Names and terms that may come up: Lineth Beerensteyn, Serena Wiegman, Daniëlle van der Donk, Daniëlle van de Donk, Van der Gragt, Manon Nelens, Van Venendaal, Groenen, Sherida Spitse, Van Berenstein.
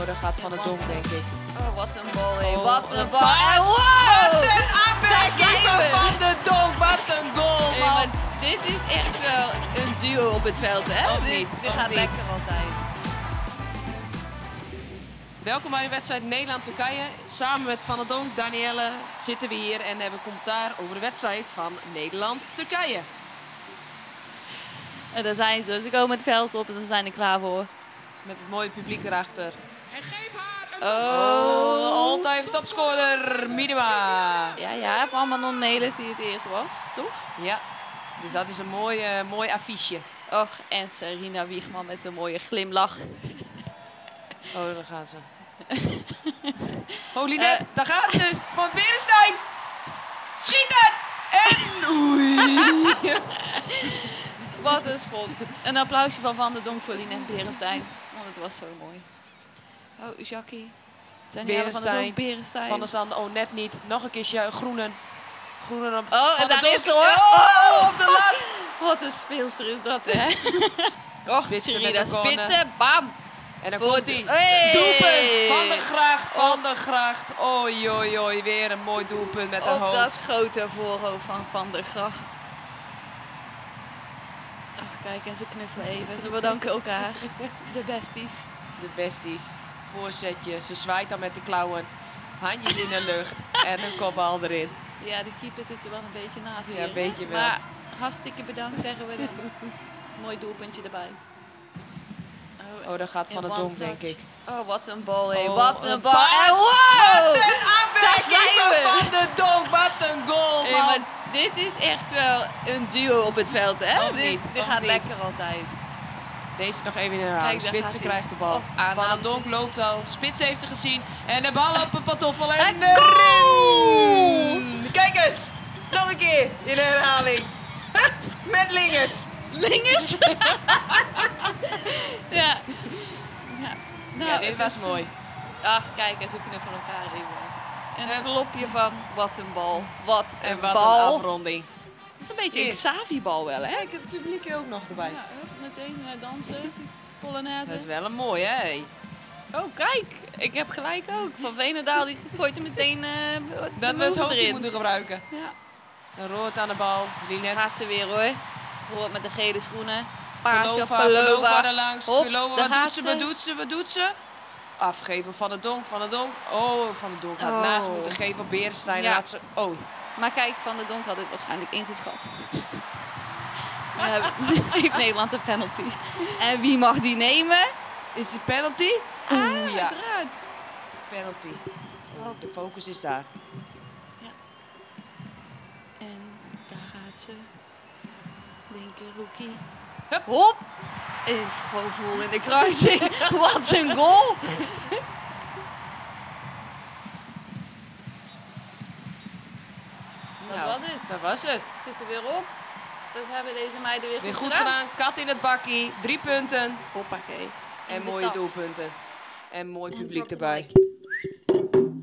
Oh, daar gaat Van der Donk, denk ik. Oh, wat een bal, hé. Oh, wat een bal. Wow! Wat een afwerking van de Donk. Wat een goal, man. Hey, dit is echt wel een duo op het veld, hè? Of niet? Dit gaat lekker altijd. Welkom bij de wedstrijd Nederland-Turkije. Samen met Van der Donk, Daniëlle, zitten we hier en hebben commentaar over de wedstrijd van Nederland-Turkije. En daar zijn ze. Ze komen het veld op en ze zijn er klaar voor. Met het mooie publiek erachter. En geef haar een... Oh, all-time topscorer Minima. Ja, ja, van Manon Nelens die het eerst was, toch? Ja, dus dat is een mooi affiche. Och, en Serena Wiegman met een mooie glimlach. Oh, daar gaan ze. Oh, Lineth, daar gaan ze. Van Berenstein. Schieten! En oei. Wat een schot. Een applausje van Van der Donk voor Lineth Beerensteyn. Want het was zo mooi. Oh, Jackie. Daniëlle van de Donk, Berenstein. Van der Sande, oh net niet. Nog een keertje, Groenen. Groenen op oh, en daar is ze hoor. Oh, op de lat. Wat een speelster is dat, hè. Och, Sherida Spitse, bam. En dan komt hij. Hey. Doelpunt Van der Gragt, Van der Gragt. Oei, oei, oei, weer een mooi doelpunt met haar hoofd. Op dat grote voorhoofd van der Gragt. Ach, kijk, en ze knuffelen even. Ze bedanken elkaar. De besties. De besties. Voorzetje. Ze zwaait dan met de klauwen. Handjes in de lucht en een kopbal erin. Ja, de keeper zit er wel een beetje naast. Ja, hier, een beetje wel. Maar hartstikke bedankt, zeggen we dan. Mooi doelpuntje erbij. Oh, daar gaat Van der Donk, denk ik. Oh, wat een bal, hé. Oh, wat een bal. En wow! Wat een afwerking van de Donk. Wat een goal, man. Hey, dit is echt wel een duo op het veld, hè? Dit gaat lekker altijd. Deze nog even in de raam. Spitsen krijgt de bal. Oh, Van der Donk loopt al. Spits heeft er gezien. En de bal op een pantoffel. En de goal! Kijk eens. Nog een keer in de herhaling. Hup, met Lingers. Lingers? Ja. Ja. Nou, ja, dit was mooi. Ach, kijk, en ze knuffelen elkaar even. En een klopje van, wat een bal. Wat een en wat bal. Een afronding. Dat is een beetje een Xavi-bal wel, hè? Kijk, het publiek er ook nog erbij. Ja, meteen dansen, polonaise. Dat is wel een mooi, hè? Oh, kijk, ik heb gelijk ook. Van Venendaal, die gooit er meteen dat we het hoofdje moeten gebruiken. Ja. Een rood aan de bal. Lineth. Gaat ze weer, hoor. Rood met de gele schoenen. Paasje of Palova erlangs. Wat doet ze? Afgeven Van der Donk, Van der Donk. Oh, Van der Donk had naast moeten geven. Berenstein laat ze... Oh. Maar kijk, Van der Donk had dit waarschijnlijk ingeschat. Heeft Nederland een penalty. En wie mag die nemen? Is die penalty? Ah, ja. Uiteraard. Penalty. Oh, de focus is daar. Ja. En daar gaat ze. Linkerhoekie. Hup. Hop. Even gewoon vol in de kruising. Wat een goal! Dat was het. Dat was het. Het zit er weer op. Dat hebben deze meiden weer goed gedaan. Kat in het bakkie. 3 punten. Hoppakee. En mooie doelpunten. En mooi publiek erbij.